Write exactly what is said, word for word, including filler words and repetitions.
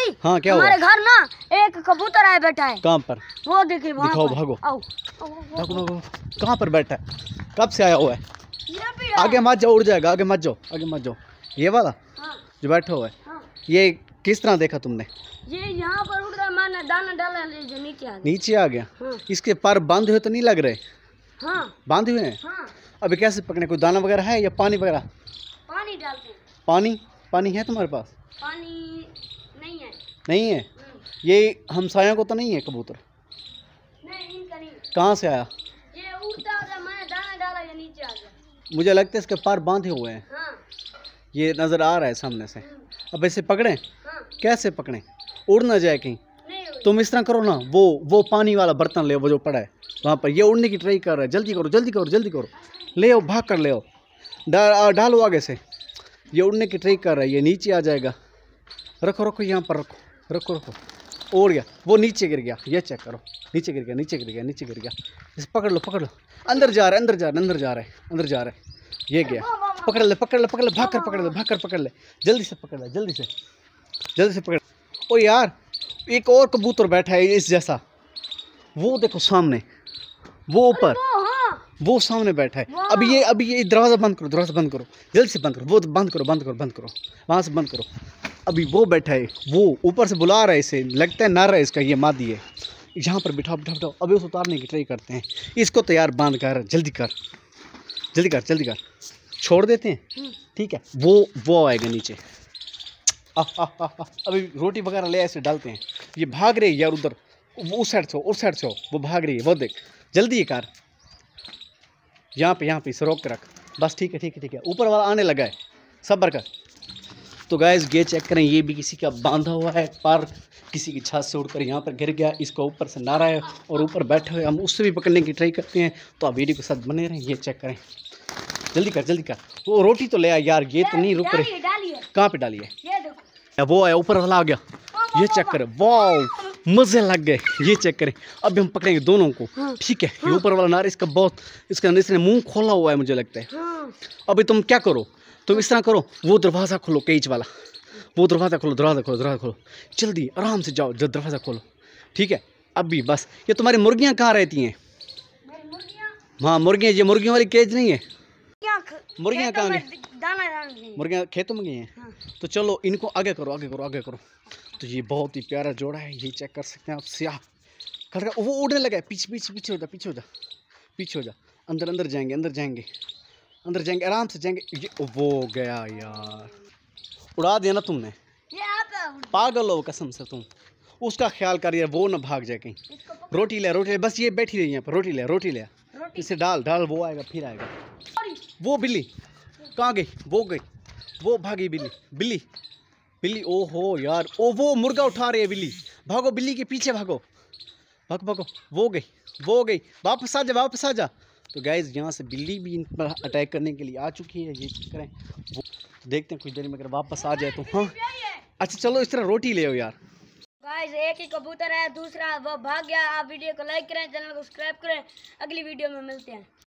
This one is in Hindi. भाई हाँ, क्या हमारे घर ना एक कबूतर आया बैठा है। कहाँ पर? वो देखिए वहाँ। भागो कहाँ पर बैठा है, कब से आया हुआ है? आगे मत जाओ, उड़ जाएगा। आगे मत जाओ, आगे मत जाओ। ये वाला जो बैठा हुआ है, ये किस तरह देखा तुमने? ये यहाँ पर उड़ रहा है, मैंने दाना डाला नीचे आ गया। नीचे आ गया। हाँ। इसके पर बांधे हुए तो नहीं लग रहे? हाँ। बांधे हुए हैं। हाँ। अभी कैसे पकड़े? कोई दाना वगैरह है या पानी वगैरह? पानी डालते हैं। पानी पानी है तुम्हारे पास? पानी नहीं है। नहीं है। ये हमसायों को तो नहीं है कबूतर? नहीं, इनका नहीं। कहाँ से आया? ये उड़ता उड़ता मैंने दाना डाला या नीचे आ गया। मुझे लगता है इसके पर बांधे हुए हैं। हाँ। ये नजर आ रहा है सामने से। अब इसे पकड़े? कैसे पकड़ें? उड़ ना जाए कहीं। तुम इस तरह करो ना, वो वो पानी वाला बर्तन ले, वो जो पड़ा है वहाँ पर। ये उड़ने की ट्राई कर रहा है। जल्दी करो, जल्दी करो, जल्दी करो, ले आओ, भाग कर ले आओ, डा, डालो आगे से। ये उड़ने की ट्राई कर रहा है, ये नीचे आ जाएगा। रखो रखो, यहाँ पर रखो रखो रखो। उड़ गया, वो नीचे गिर गया। ये चेक करो, नीचे गिर गया, नीचे गिर गया, नीचे गिर गया। इसे पकड़ लो, पकड़ लो। अंदर जा रहा है, अंदर जा रहा है, अंदर जा रहा है, अंदर जा रहा है। ये गया, पकड़ ले, पकड़ ले, पकड़ ले, भाग कर पकड़ ले, भाग कर पकड़ ले, जल्दी से पकड़ ले, जल्दी से, जल्दी से पकड़। ओ यार, एक और कबूतर बैठा है इस जैसा। वो देखो सामने, वो ऊपर, वो सामने बैठा है। अब ये अभी ये दरवाज़ा बंद करो, दरवाज़ा बंद करो, जल्दी से बंद करो। वो बंद करो, बंद करो, बंद करो, वहाँ से बंद करो। अभी वो बैठा है, वो ऊपर से बुला रहा है इसे। लगता है नर है इसका, ये मादी है। यहाँ पर बिठाओ, बिठाओ, बिठाओ। अभी उसे उतारने की ट्राई करते हैं। इसको तो यार बांध कर, जल्दी कर, जल्दी कर, जल्दी कर। छोड़ देते हैं, ठीक है। वो वो आएगा नीचे। आ, आ, आ, आ, अभी रोटी वगैरह ले ऐसे डालते हैं। ये भाग रही है यार उधर, वो उस साइड से हो, उस साइड से हो। वो भाग रही है, वो देख। जल्दी ये कार यहाँ पे, यहाँ पे इसे रोक के रख। बस ठीक है, ठीक है, ठीक है। ऊपर वाला आने लगा है, सब्र कर। तो गाइस ये चेक करें, ये भी किसी का बांधा हुआ है पर, किसी की छत से उड़कर यहाँ पर गिर गया। इसको ऊपर से नारा है और ऊपर बैठे हुए, हम उससे भी पकड़ने की ट्राई करते हैं। तो आप वीडियो के साथ बने रहें। ये चेक करें, जल्दी कर, जल्दी कर। वो रोटी तो ले आ यार, ये तो नहीं रुक रही। कहाँ पे डाली है? वो आया, ऊपर वाला आ गया। ये चेक करें, वाह, मज़े लग गए। ये चेक करें, अभी हम पकड़ेंगे दोनों को, ठीक है। ये ऊपर वाला नार, इसका बहुत, इसका इसने मुंह खोला हुआ है मुझे लगता है। अभी तुम क्या करो, तुम इस तरह करो, वो दरवाज़ा खोलो, केज वाला। वो दरवाज़ा खोलो, दरवाज़ा खोलो, दरवाज़ा खोलो, जल्दी आराम से जाओ, दरवाज़ा खोलो, ठीक है। अभी बस। ये तुम्हारी मुर्गियाँ कहाँ रहती हैं? हाँ मुर्गियाँ, ये मुर्गियों वाली केज नहीं है। मुर्गियाँ कहाँ गई? मुर्गियाँ खेतों में गई हैं। हाँ। तो चलो इनको आगे करो, आगे करो, आगे करो। तो ये बहुत ही प्यारा जोड़ा है, ये चेक कर सकते हैं आप। स्याह खड़का, वो उड़ने लगा है। पीछे पीछे पीछे हो जा, पीछे हो जा, पीछे हो जा। अंदर अंदर जाएंगे, अंदर जाएंगे, अंदर जाएंगे, आराम से जाएंगे। ये वो गया यार, उड़ा दिया ना तुमने। पागल हो कसम से तुम। उसका ख्याल कर यार, वो ना भाग जाए कहीं। रोटी ले, रोटी ले, बस ये बैठी रही यहाँ पर। रोटी ले, रोटी ले, इसे डाल डाल। वो आएगा, फिर आएगा। वो बिल्ली कहाँ गई? वो गई, वो भागी बिल्ली, बिल्ली, बिल्ली। ओ हो यार, ओ वो मुर्गा उठा रही है बिल्ली। भागो बिल्ली के पीछे, भागो, भागो, भागो। वो गई, वो गई, वापस आ जा, वापस आ जा। तो गाइज यहाँ से बिल्ली भी इन पर अटैक करने के लिए आ चुकी है। ये करें, वो देखते हैं कुछ देर में अगर वापस आ जाए तो। हाँ अच्छा, चलो इस तरह रोटी ले आओ यार। गाइस एक ही कबूतर है, दूसरा वो भाग गया। आप वीडियो को लाइक करें, चैनल को सब्सक्राइब करें। अगली वीडियो में मिलते हैं।